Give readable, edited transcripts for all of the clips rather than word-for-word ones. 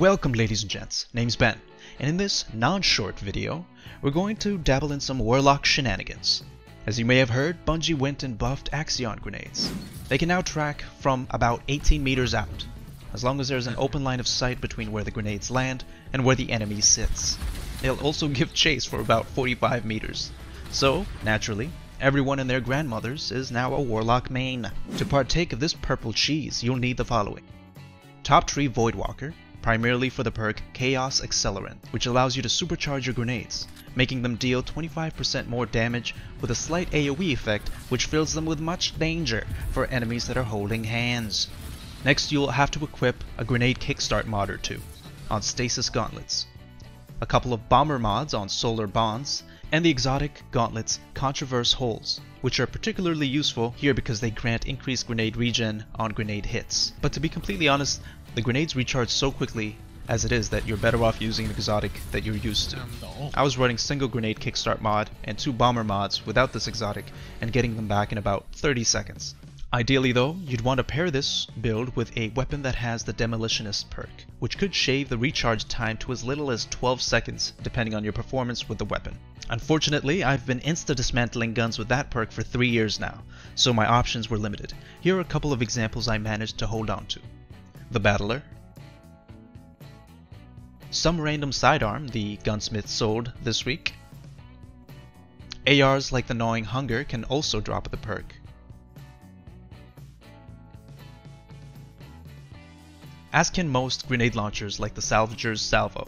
Welcome ladies and gents, name's Ben, and in this non-short video, we're going to dabble in some Warlock shenanigans. As you may have heard, Bungie went and buffed Axion grenades. They can now track from about 18 meters out, as long as there's an open line of sight between where the grenades land and where the enemy sits. They'll also give chase for about 45 meters. So, naturally, everyone and their grandmothers is now a Warlock main. To partake of this purple cheese, you'll need the following. Top Tree Voidwalker, primarily for the perk Chaos Accelerant, which allows you to supercharge your grenades, making them deal 25% more damage with a slight AOE effect which fills them with much danger for enemies that are holding hands. Next, you'll have to equip a grenade kickstart mod or two on Stasis Gauntlets, a couple of bomber mods on Solar Bonds, and the exotic gauntlets Controverse Holes, which are particularly useful here because they grant increased grenade regen on grenade hits. But to be completely honest, the grenades recharge so quickly as it is that you're better off using an exotic that you're used to. I was running single grenade kickstart mod and two bomber mods without this exotic and getting them back in about 30 seconds. Ideally though, you'd want to pair this build with a weapon that has the Demolitionist perk, which could shave the recharge time to as little as 12 seconds depending on your performance with the weapon. Unfortunately, I've been insta-dismantling guns with that perk for 3 years now, so my options were limited. Here are a couple of examples I managed to hold on to. The Battler, some random sidearm the gunsmith sold this week. ARs like the Gnawing Hunger can also drop the perk. As can most grenade launchers like the Salvager's Salva.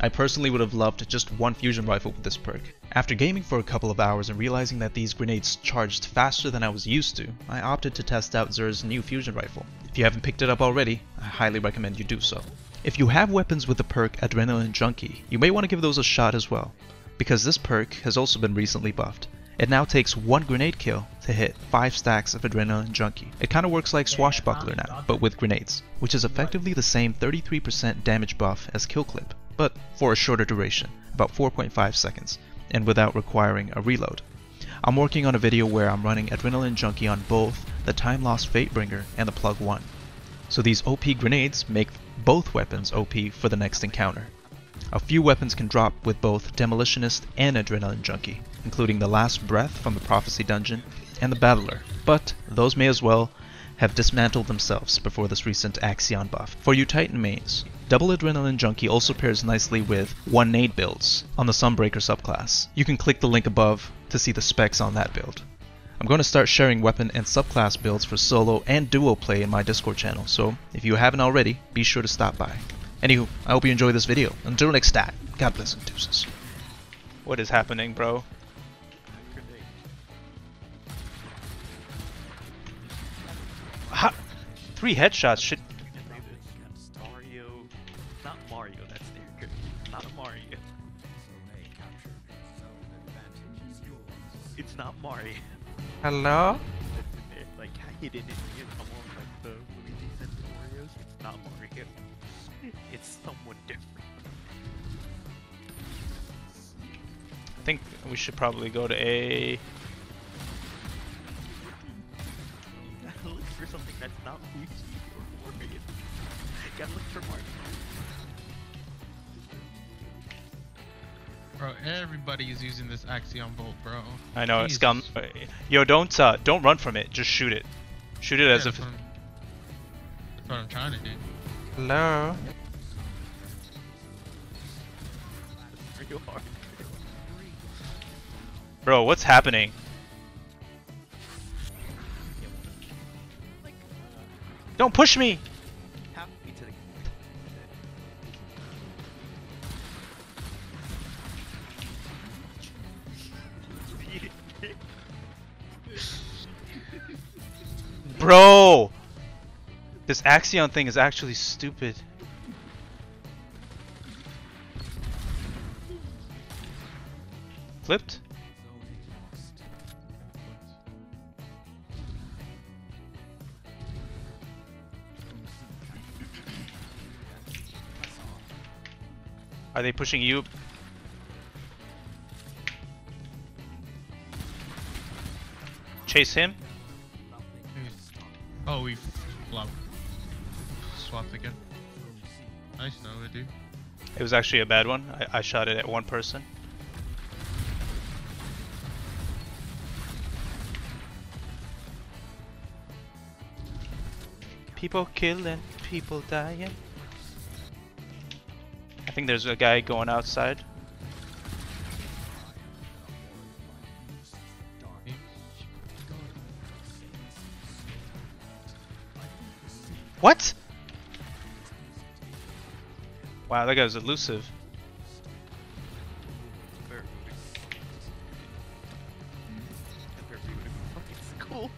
I personally would have loved just one fusion rifle with this perk. After gaming for a couple of hours and realizing that these grenades charged faster than I was used to, I opted to test out Xur's new fusion rifle. If you haven't picked it up already, I highly recommend you do so. If you have weapons with the perk Adrenaline Junkie, you may want to give those a shot as well, because this perk has also been recently buffed. It now takes one grenade kill to hit 5 stacks of Adrenaline Junkie. It kinda works like Swashbuckler now, but with grenades, which is effectively the same 33% damage buff as Kill Clip, but for a shorter duration, about 4.5 seconds, and without requiring a reload. I'm working on a video where I'm running Adrenaline Junkie on both the Time Lost Fatebringer and the Plug 1. So these OP grenades make both weapons OP for the next encounter. A few weapons can drop with both Demolitionist and Adrenaline Junkie, including the Last Breath from the Prophecy Dungeon and the Battler, but those may as well have dismantled themselves before this recent Axion buff. For you Titan mains, Double Adrenaline Junkie also pairs nicely with one nade builds on the Sunbreaker subclass. You can click the link above to see the specs on that build. I'm going to start sharing weapon and subclass builds for solo and duo play in my Discord channel, so if you haven't already, be sure to stop by. Anywho, I hope you enjoy this video. Until next time, God bless and deuces. What is happening, bro? Ha! 3 headshots, shit. Mario. Not Mario, that's the good. Not a Mario. It's not Mario. Hello? Like, hidden in among like the Luigi's and Mario's. It's not Mario. It's somewhat different. I think we should probably go to A. Gotta look for something that's not Luigi or Mario. Gotta look for Mario. Bro, everybody is using this Axion bolt, bro. I know, it's scum. Yo, don't run from it. Just shoot it. Shoot it as if. That's what I'm trying to do. Hello. Bro, what's happening? Don't push me. Bro. This Axion thing is actually stupid. Flipped? Are they pushing you? Chase him? Oh, we flopped. Swapped again. Nice, no, we do. It was actually a bad one. I shot it at one person. People killing, people dying. I think there's a guy going outside. What? Wow, that guy was elusive. Cool.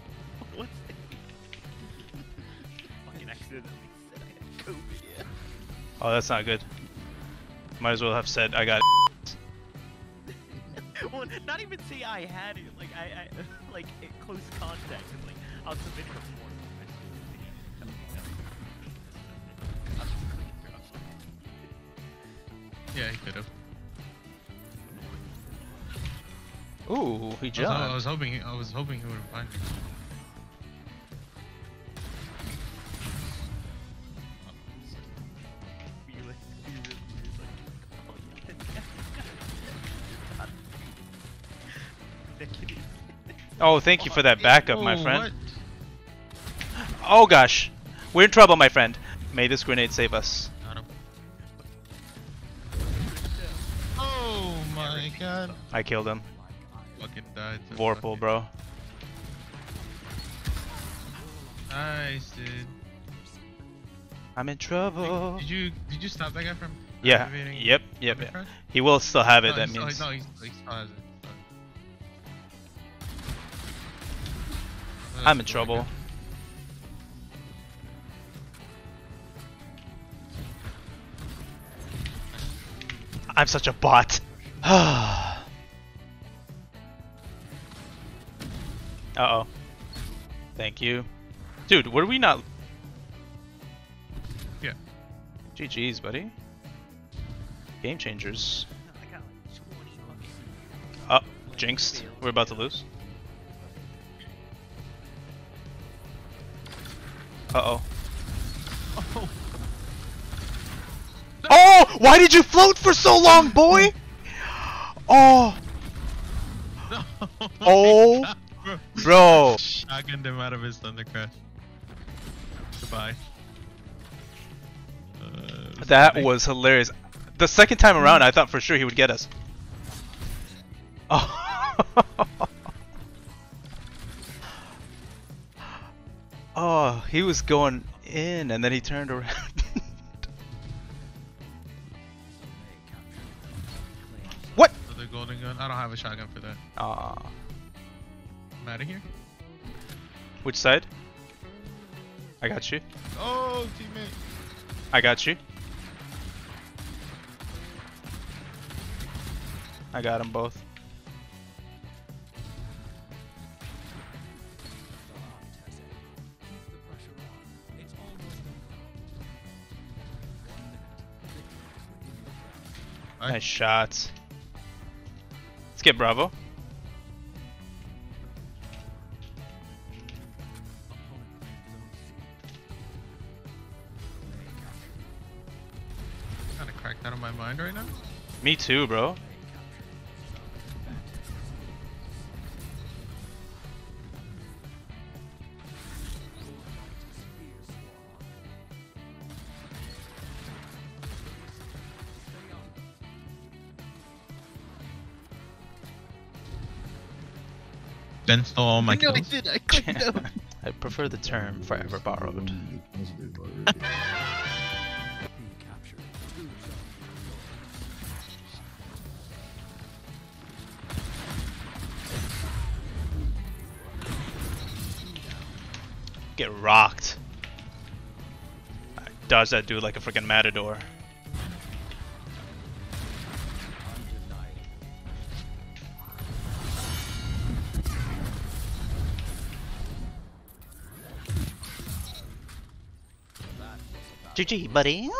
What? Fucking accidentally said I had COVID, yeah. Oh, that's not good. Might as well have said I got well, not even say I had it, like I like in close contact and like I'll submit it before. Yeah, he could have. Ooh, he jumped. I was hoping he would find me. Oh, thank you for that backup, my friend. What? Oh gosh, we're in trouble, my friend. May this grenade save us. God. I killed him. Fucking died. Vorpal, bro. Nice, dude. I'm in trouble. Did you stop that guy from? Yeah. Yep. He will still have it. No, that means. Still, no, he still has it. No, I'm in trouble. I'm such a bot. Uh-oh. Thank you. Dude, were we not... Yeah. GG's, buddy. Game changers. Oh, jinxed. We're about to lose. Uh-oh. Oh! Why did you float for so long, boy? Oh! No, oh! God, bro! Shotgunned him out of his Thundercrash. Goodbye. That was hilarious. The second time around, I thought for sure he would get us. Oh! Oh, he was going in and then he turned around. Golden gun. I don't have a shotgun for that. Ah. I'm out of here. Which side? I got you. Oh, teammate. I got you. I got them both. Right. Nice shots. Let's get Bravo. Kind of cracked out of my mind right now. Me too, bro. All my no, I did. I clicked out. I prefer the term forever borrowed. Get rocked. I dodged that dude like a freaking matador. GG, buddy.